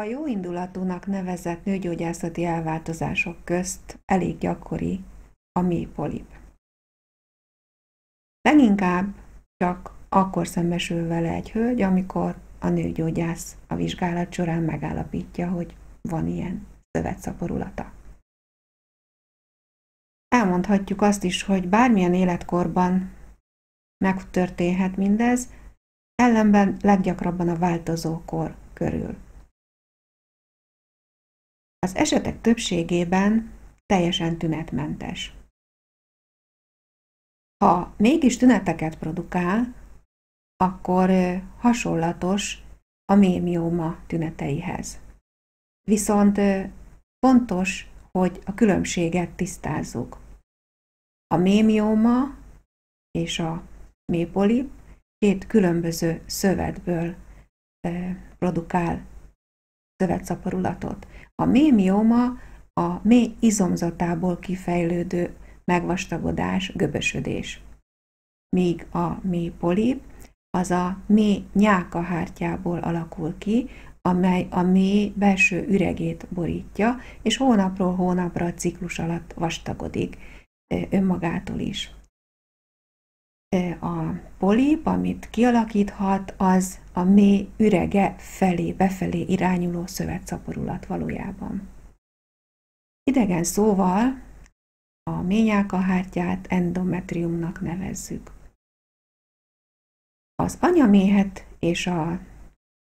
A jóindulatúnak nevezett nőgyógyászati elváltozások közt elég gyakori a mély polip. Leginkább csak akkor szembesül vele egy hölgy, amikor a nőgyógyász a vizsgálat során megállapítja, hogy van ilyen szövetszaporulata. Elmondhatjuk azt is, hogy bármilyen életkorban megtörténhet mindez, ellenben leggyakrabban a változókor körül. Az esetek többségében teljesen tünetmentes. Ha mégis tüneteket produkál, akkor hasonlatos a mémióma tüneteihez. Viszont fontos, hogy a különbséget tisztázzuk. A mémióma és a mélypolip két különböző szövetből produkál szövetzaporulatot. A mémióma a mély izomzatából kifejlődő megvastagodás, göbösödés. Míg a mélypolip az a mély nyálkahártyából alakul ki, amely a mély belső üregét borítja, és hónapról hónapra a ciklus alatt vastagodik önmagától is. A polip, amit kialakíthat, az a mély ürege felé, befelé irányuló szövetszaporulat valójában. Idegen szóval a mély nyálkahártyát endometriumnak nevezzük. Az anyaméhet és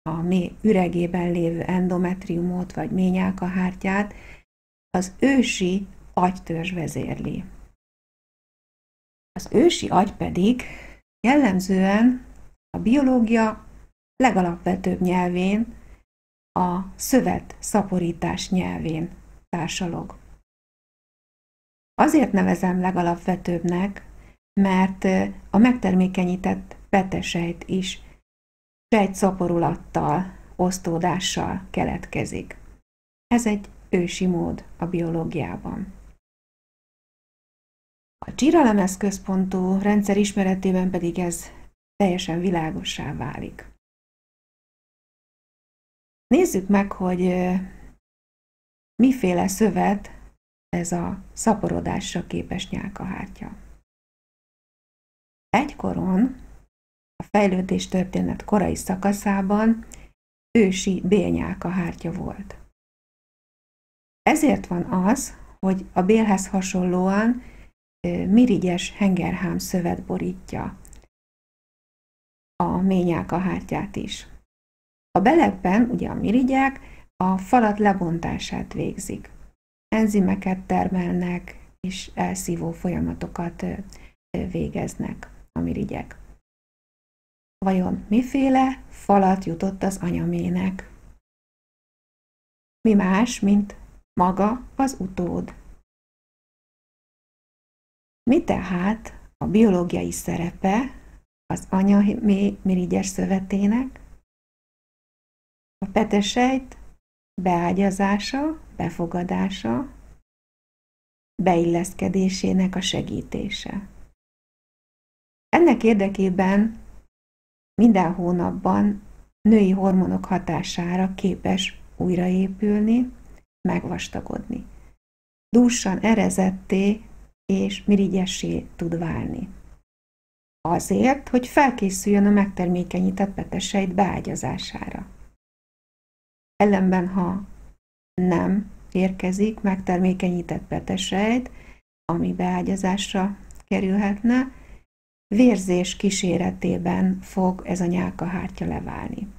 a mély üregében lévő endometriumot vagy mély nyálkahártyát az ősi agytörzs vezérli. Az ősi agy pedig jellemzően a biológia legalapvetőbb nyelvén, a szövetszaporítás nyelvén társalog. Azért nevezem legalapvetőbbnek, mert a megtermékenyített petesejt is sejtszaporulattal, osztódással keletkezik. Ez egy ősi mód a biológiában. A csíralemez központú rendszer ismeretében pedig ez teljesen világossá válik. Nézzük meg, hogy miféle szövet ez a szaporodásra képes nyálkahártya. Egykoron, a fejlődés történet korai szakaszában ősi bélnyálkahártya volt. Ezért van az, hogy a bélhez hasonlóan mirigyes hengerhám szövet borítja a mély nyálkahártyát is. A belegben, ugye a mirigyek, a falat lebontását végzik. Enzimeket termelnek és elszívó folyamatokat végeznek a mirigyek. Vajon miféle falat jutott az anyamének? Mi más, mint maga az utód? Mi tehát a biológiai szerepe az anyaméh mirigyes szövetének? A petesejt beágyazása, befogadása, beilleszkedésének a segítése. Ennek érdekében minden hónapban női hormonok hatására képes újraépülni, megvastagodni. Dúsan erezetté és mirigyessé tud válni. Azért, hogy felkészüljön a megtermékenyített petesejt beágyazására. Ellenben, ha nem érkezik megtermékenyített petesejt, ami beágyazásra kerülhetne, vérzés kíséretében fog ez a nyálkahártya leválni.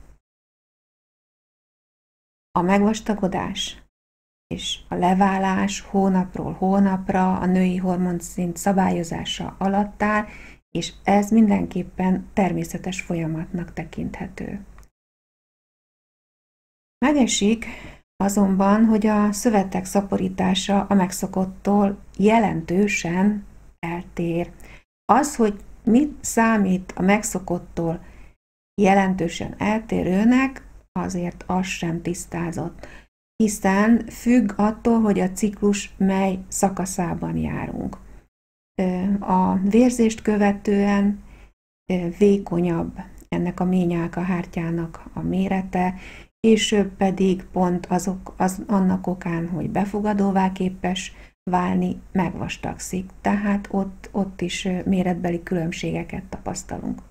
A megvastagodás és a leválás hónapról hónapra a női hormonszint szabályozása alatt áll, és ez mindenképpen természetes folyamatnak tekinthető. Megesik azonban, hogy a szövetek szaporítása a megszokottól jelentősen eltér. Az, hogy mit számít a megszokottól jelentősen eltérőnek, azért az sem tisztázott, hiszen függ attól, hogy a ciklus mely szakaszában járunk. A vérzést követően vékonyabb ennek a mély nyálkahártyának a mérete, később pedig pont annak okán, hogy befogadóvá képes válni, megvastagszik. Tehát ott is méretbeli különbségeket tapasztalunk.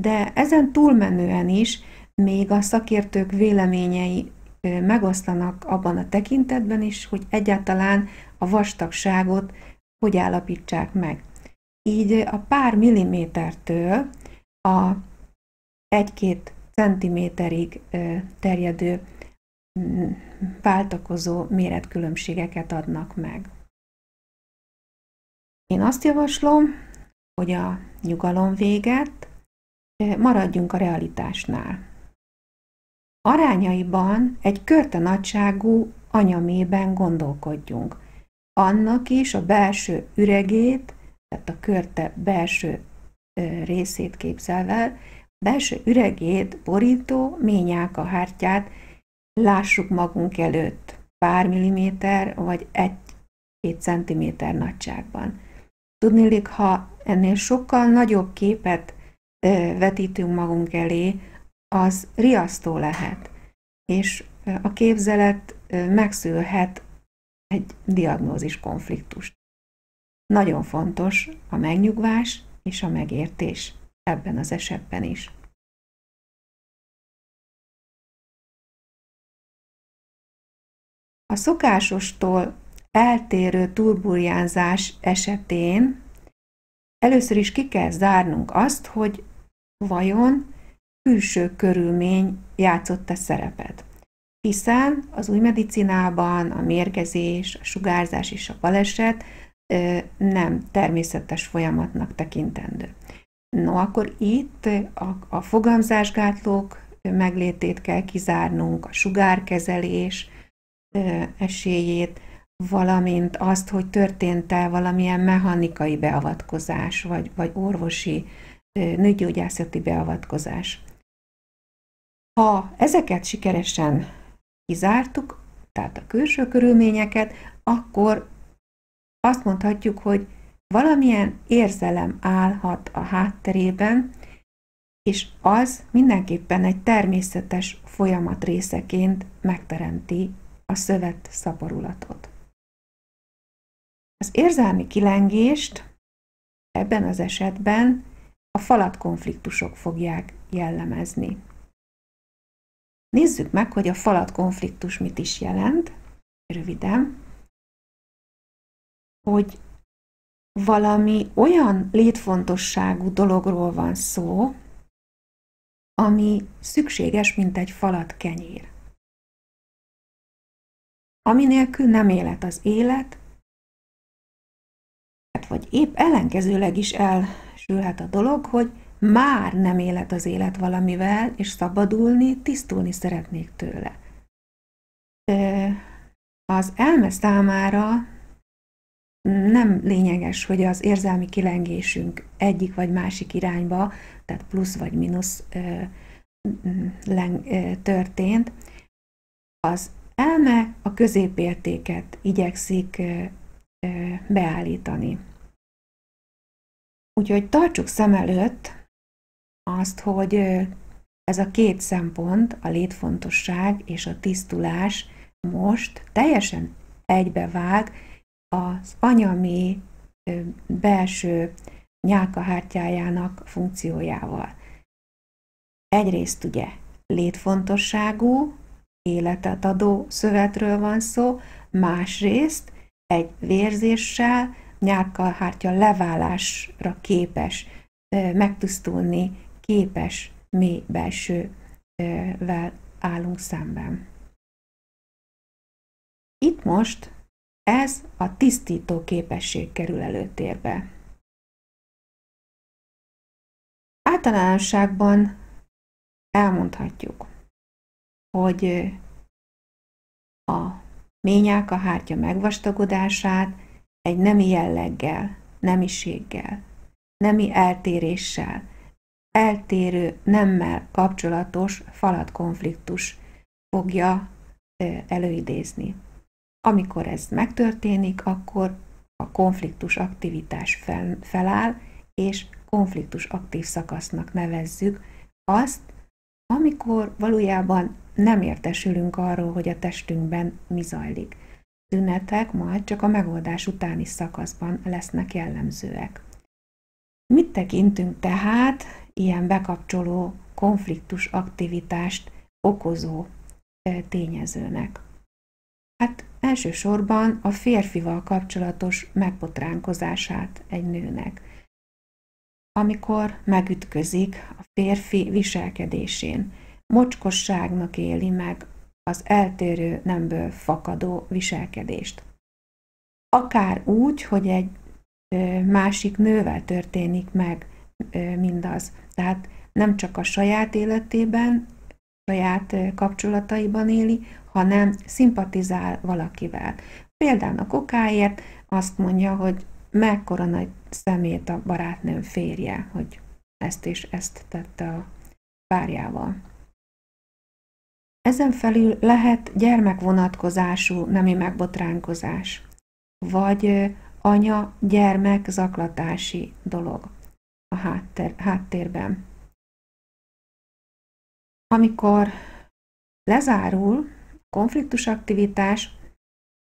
De ezen túlmenően is még a szakértők véleményei megoszlanak abban a tekintetben is, hogy egyáltalán a vastagságot hogy állapítsák meg. Így a pár millimétertől a 1-2 centiméterig terjedő váltakozó méretkülönbségeket adnak meg. Én azt javaslom, hogy a nyugalom véget, maradjunk a realitásnál. Arányaiban egy körte nagyságú anyamében gondolkodjunk. Annak is a belső üregét, tehát a körte belső részét képzelve el, belső üregét borító ményálkahártyát lássuk magunk előtt pár milliméter vagy 1-2 centiméter nagyságban. Tudniillik, ha ennél sokkal nagyobb képet vetítünk magunk elé, az riasztó lehet, és a képzelet megszülhet egy diagnózis konfliktust. Nagyon fontos a megnyugvás és a megértés ebben az esetben is. A szokásostól eltérő túlburjánzás esetén először is ki kell zárnunk azt, hogy vajon külső körülmény játszott-e szerepet. Hiszen az új medicinában a mérgezés, a sugárzás és a baleset nem természetes folyamatnak tekintendő. No, akkor itt a fogamzásgátlók meglétét kell kizárnunk, a sugárkezelés esélyét, valamint azt, hogy történt-e valamilyen mechanikai beavatkozás, vagy orvosi, nőgyógyászati beavatkozás. Ha ezeket sikeresen kizártuk, tehát a külső körülményeket, akkor azt mondhatjuk, hogy valamilyen érzelem állhat a hátterében, és az mindenképpen egy természetes folyamat részeként megteremti a szövet szaporulatot. Az érzelmi kilengést ebben az esetben a falatkonfliktusok fogják jellemezni. Nézzük meg, hogy a falatkonfliktus mit is jelent, röviden, hogy valami olyan létfontosságú dologról van szó, ami szükséges, mint egy falat kenyér. Ami nélkül nem élet az élet, vagy épp ellenkezőleg is elsülhet a dolog, hogy már nem élet az élet valamivel, és szabadulni, tisztulni szeretnék tőle. Az elme számára nem lényeges, hogy az érzelmi kilengésünk egyik vagy másik irányba, tehát plusz vagy mínusz történt. Az elme a középértéket igyekszik beállítani. Úgyhogy tartsuk szem előtt azt, hogy ez a két szempont, a létfontosság és a tisztulás most teljesen egybevág az anyami belső nyálkahártyájának funkciójával. Egyrészt ugye létfontosságú, életet adó szövetről van szó, másrészt egy vérzéssel, nyálkahártya leválásra képes, megtisztulni képes mély belsővel állunk szemben. Itt most ez a tisztító képesség kerül előtérbe. Általánosságban elmondhatjuk, hogy a ményálkahártya megvastagodását egy nemi jelleggel, nemiséggel, nemi eltéréssel, eltérő nemmel kapcsolatos falatkonfliktus fogja előidézni. Amikor ez megtörténik, akkor a konfliktus aktivitás feláll, és konfliktus aktív szakasznak nevezzük azt, amikor valójában nem értesülünk arról, hogy a testünkben mi zajlik. Tünetek majd csak a megoldás utáni szakaszban lesznek jellemzőek. Mit tekintünk tehát ilyen bekapcsoló, konfliktus aktivitást okozó tényezőnek? Hát elsősorban a férfival kapcsolatos megbotránkozását egy nőnek, amikor megütközik a férfi viselkedésén. Mocskosságnak éli meg az eltérő nemből fakadó viselkedést. Akár úgy, hogy egy másik nővel történik meg mindaz. Tehát nem csak a saját életében, saját kapcsolataiban éli, hanem szimpatizál valakivel. Például a kokáért azt mondja, hogy mekkora nagy szemét a barátnőm férje, hogy ezt és ezt tette a párjával. Ezen felül lehet gyermekvonatkozású nemi megbotránkozás, vagy anya-gyermek zaklatási dolog a háttérben. Amikor lezárul a konfliktusaktivitás,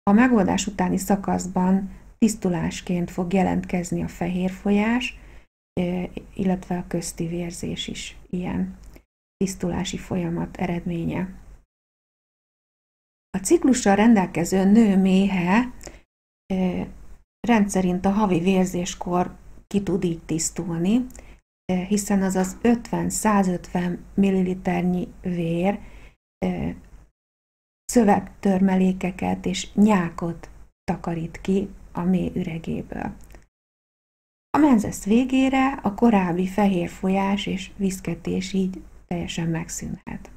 a megoldás utáni szakaszban tisztulásként fog jelentkezni a fehér folyás, illetve a közti vérzés is ilyen tisztulási folyamat eredménye. A ciklussal rendelkező nő méhe rendszerint a havi vérzéskor ki tud így tisztulni, hiszen az az 50-150 ml-nyi vér szövegtörmelékeket és nyákot takarít ki a méh üregéből. A menzesz végére a korábbi fehér folyás és viszketés így teljesen megszűnhet.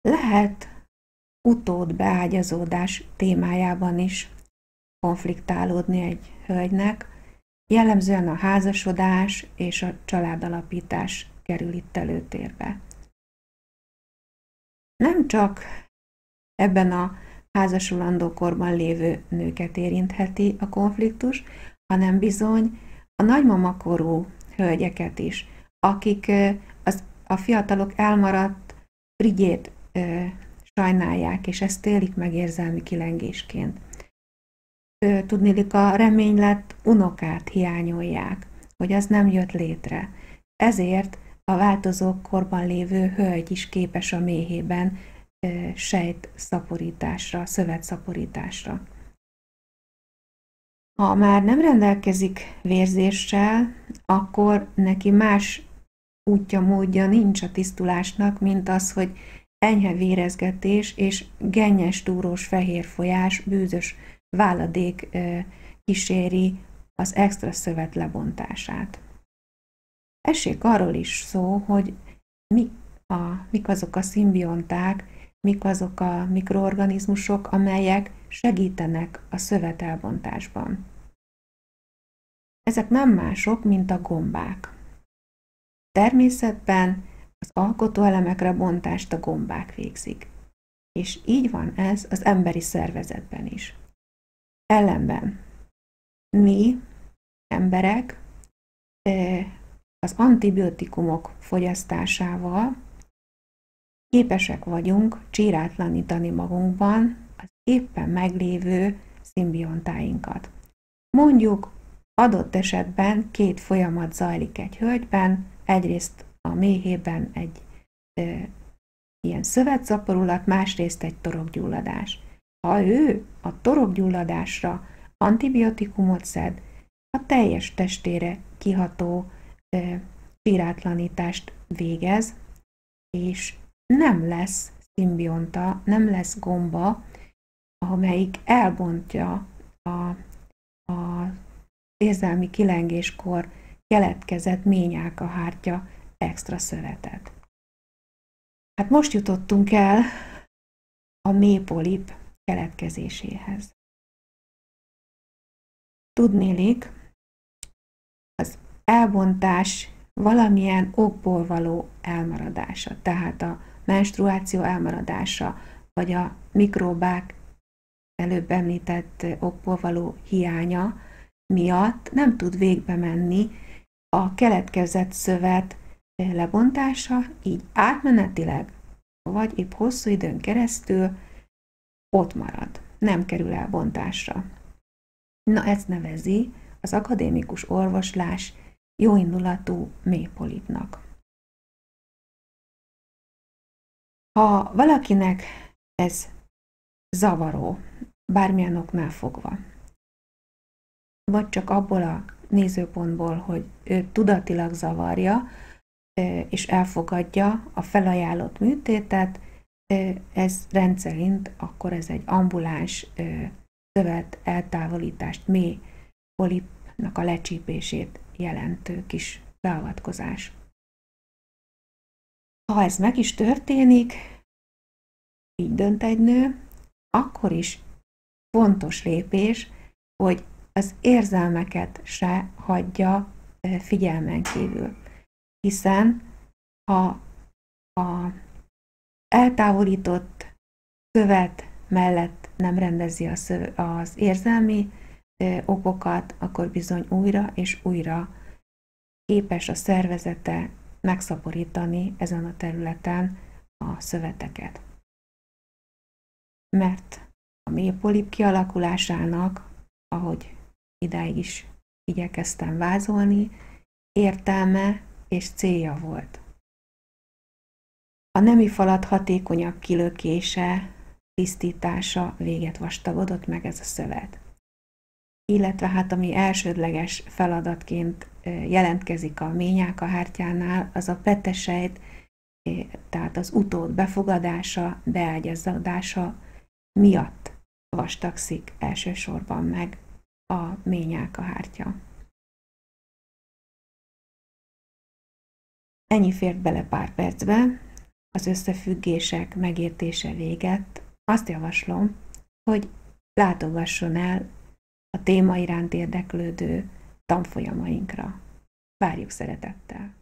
Lehet utódbeágyazódás témájában is konfliktálódni egy hölgynek, jellemzően a házasodás és a családalapítás kerül itt előtérbe. Nem csak ebben a házasulandó korban lévő nőket érintheti a konfliktus, hanem bizony a nagymamakorú hölgyeket is, akik a fiatalok elmaradt frigyét sajnálják, és ezt élik meg érzelmi kilengésként. Tudniillik, a reménylett unokát hiányolják, hogy az nem jött létre. Ezért a változó korban lévő hölgy is képes a méhében sejtszaporításra, szövetszaporításra. Ha már nem rendelkezik vérzéssel, akkor neki más útja, módja nincs a tisztulásnak, mint az, hogy enyhe vérezgetés és gennyes túrós fehér folyás, bűzös váladék kíséri az extra szövet lebontását. Essék arról is szó, hogy mik azok a szimbionták, mik azok a mikroorganizmusok, amelyek segítenek a szövet elbontásban. Ezek nem mások, mint a gombák. Természetben az alkotóelemekre bontást a gombák végzik. És így van ez az emberi szervezetben is. Ellenben mi, emberek, az antibiotikumok fogyasztásával képesek vagyunk csírátlanítani magunkban az éppen meglévő szimbiontáinkat. Mondjuk adott esetben két folyamat zajlik egy hölgyben, egyrészt a méhében egy ilyen szövetszaporulat, másrészt egy torokgyulladás. Ha ő a torokgyulladásra antibiotikumot szed, a teljes testére kiható csírátlanítást végez, és nem lesz szimbionta, nem lesz gomba, amelyik elbontja az érzelmi kilengéskor keletkezett ményálkahártya extra szövetet. Hát most jutottunk el a méhpolip keletkezéséhez. Tudniillik, az elbontás valamilyen okból való elmaradása, tehát a menstruáció elmaradása, vagy a mikróbák előbb említett okból való hiánya miatt nem tud végbe menni a keletkezett szövet lebontása, így átmenetileg vagy épp hosszú időn keresztül ott marad, nem kerül el bontásra. Na, ezt nevezi az akadémikus orvoslás jóindulatú mélypolipnak. Ha valakinek ez zavaró, bármilyen oknál fogva, vagy csak abból a nézőpontból, hogy ő tudatilag zavarja, és elfogadja a felajánlott műtétet, ez rendszerint akkor ez egy ambuláns szövet eltávolítást, mély polipnak a lecsípését jelentő kis beavatkozás. Ha ez meg is történik, így dönt egy nő, akkor is fontos lépés, hogy az érzelmeket se hagyja figyelmen kívül. Hiszen ha az eltávolított szövet mellett nem rendezi az érzelmi okokat, akkor bizony újra és újra képes a szervezete megszaporítani ezen a területen a szöveteket. Mert a mélypolip kialakulásának, ahogy idáig is igyekeztem vázolni, értelme és célja volt. A nemi falat hatékonyabb kilökése, tisztítása, véget vastagodott meg ez a szövet. Illetve hát ami elsődleges feladatként jelentkezik a ményákahártyánál, az a petesejt, tehát az utód befogadása, beágyazodása miatt vastagszik elsősorban meg a ményákahártya. Ennyi fért bele pár percbe, az összefüggések megértése véget. Azt javaslom, hogy látogasson el a téma iránt érdeklődő tanfolyamainkra. Várjuk szeretettel!